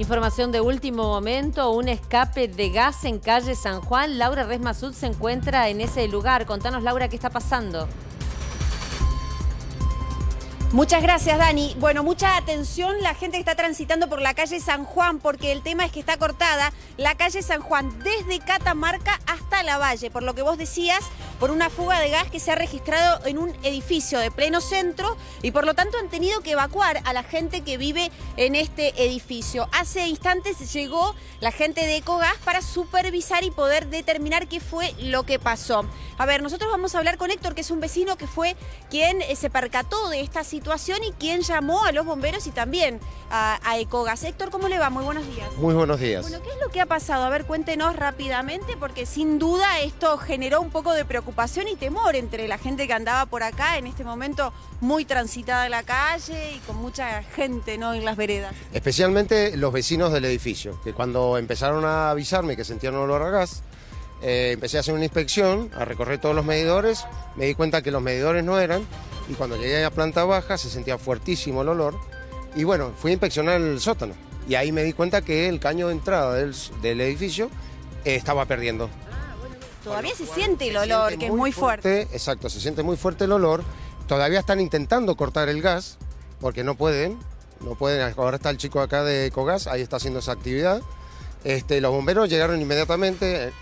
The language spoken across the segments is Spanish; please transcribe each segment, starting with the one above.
Información de último momento, un escape de gas en calle San Juan. Laura Resmasud se encuentra en ese lugar. Contanos, Laura, ¿qué está pasando? Muchas gracias, Dani. Bueno, mucha atención la gente que está transitando por la calle San Juan, porque el tema es que está cortada la calle San Juan desde Catamarca hasta Lavalle, por lo que vos decías, por una fuga de gas que se ha registrado en un edificio de pleno centro y por lo tanto han tenido que evacuar a la gente que vive en este edificio. Hace instantes llegó la gente de Ecogas para supervisar y poder determinar qué fue lo que pasó. A ver, nosotros vamos a hablar con Héctor, que es un vecino que fue quien se percató de esta situación y quien llamó a los bomberos y también a Ecogas. Héctor, ¿cómo le va? Muy buenos días. Muy buenos días. Bueno, ¿qué es lo que ha pasado? A ver, cuéntenos rápidamente, porque sin duda esto generó un poco de preocupación y temor entre la gente que andaba por acá, en este momento muy transitada en la calle y con mucha gente, ¿no?, en las veredas. Especialmente los vecinos del edificio, que cuando empezaron a avisarme que sentían olor a gas, empecé a hacer una inspección, a recorrer todos los medidores, me di cuenta que los medidores no eran, y cuando llegué a la planta baja se sentía fuertísimo el olor, y bueno, fui a inspeccionar el sótano, y ahí me di cuenta que el caño de entrada del edificio estaba perdiendo. Ah, bueno, todavía se siente el olor, que es muy fuerte. Exacto, se siente muy fuerte el olor, todavía están intentando cortar el gas, porque no pueden, ahora está el chico acá de Ecogas, ahí está haciendo esa actividad. Los bomberos llegaron inmediatamente.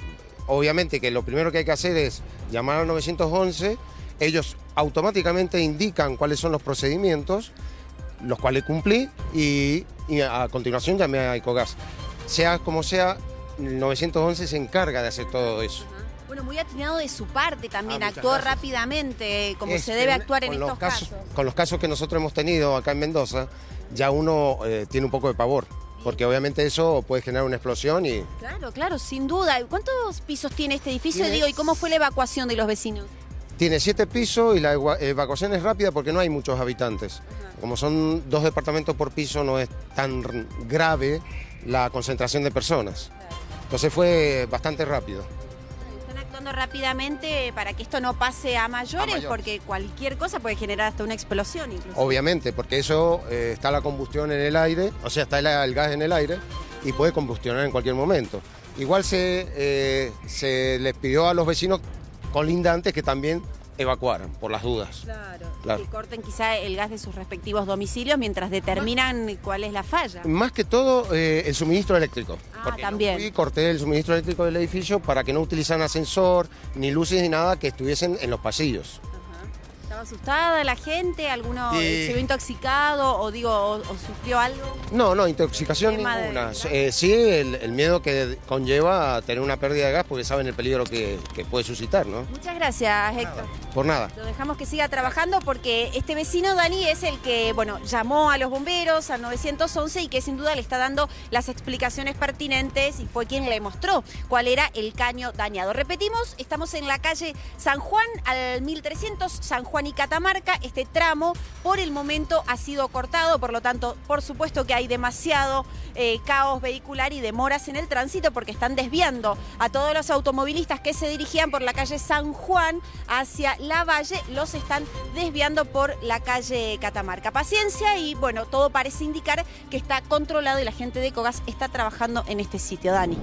Obviamente que lo primero que hay que hacer es llamar al 911, ellos automáticamente indican cuáles son los procedimientos, los cuales cumplí, y a continuación llamé a Ecogas. Sea como sea, el 911 se encarga de hacer todo eso. Bueno, muy atinado de su parte también, actuó rápidamente, como se debe actuar en estos casos. Con los casos que nosotros hemos tenido acá en Mendoza, ya uno tiene un poco de pavor. Porque obviamente eso puede generar una explosión y... Claro, claro, sin duda. ¿Cuántos pisos tiene este edificio? ¿Y cómo fue la evacuación de los vecinos? Tiene 7 pisos y la evacuación es rápida porque no hay muchos habitantes. Ajá. Como son 2 departamentos por piso, no es tan grave la concentración de personas. Claro. Entonces fue bastante rápido. Están actuando rápidamente para que esto no pase a mayores, porque cualquier cosa puede generar hasta una explosión incluso. Obviamente, porque eso está la combustión en el aire, o sea, está el gas en el aire y puede combustionar en cualquier momento. Igual se les pidió a los vecinos colindantes que también evacuaran, por las dudas. Claro. Que corten quizá el gas de sus respectivos domicilios mientras determinan cuál es la falla. Más que todo, el suministro eléctrico. Ah, también. Y corté el suministro eléctrico del edificio para que no utilizaran ascensor, ni luces, ni nada, que estuviesen en los pasillos. Ajá. ¿Estaba asustada la gente? ¿Alguno se vio intoxicado o sufrió algo? No, intoxicación ninguna. Sí, el miedo que conlleva a tener una pérdida de gas, porque saben el peligro que puede suscitar, ¿no? Muchas gracias, Héctor. Por nada. Lo dejamos que siga trabajando, porque este vecino, Dani, es el que, bueno, llamó a los bomberos, al 911, y que sin duda le está dando las explicaciones pertinentes y fue quien le mostró cuál era el caño dañado. Repetimos, estamos en la calle San Juan, al 1300, San Juan y Catamarca. Este tramo por el momento ha sido cortado, por lo tanto, por supuesto que hay demasiado caos vehicular y demoras en el tránsito, porque están desviando a todos los automovilistas que se dirigían por la calle San Juan hacia Lavalle, los están desviando por la calle Catamarca. Paciencia y bueno, todo parece indicar que está controlado y la gente de Ecogas está trabajando en este sitio, Dani.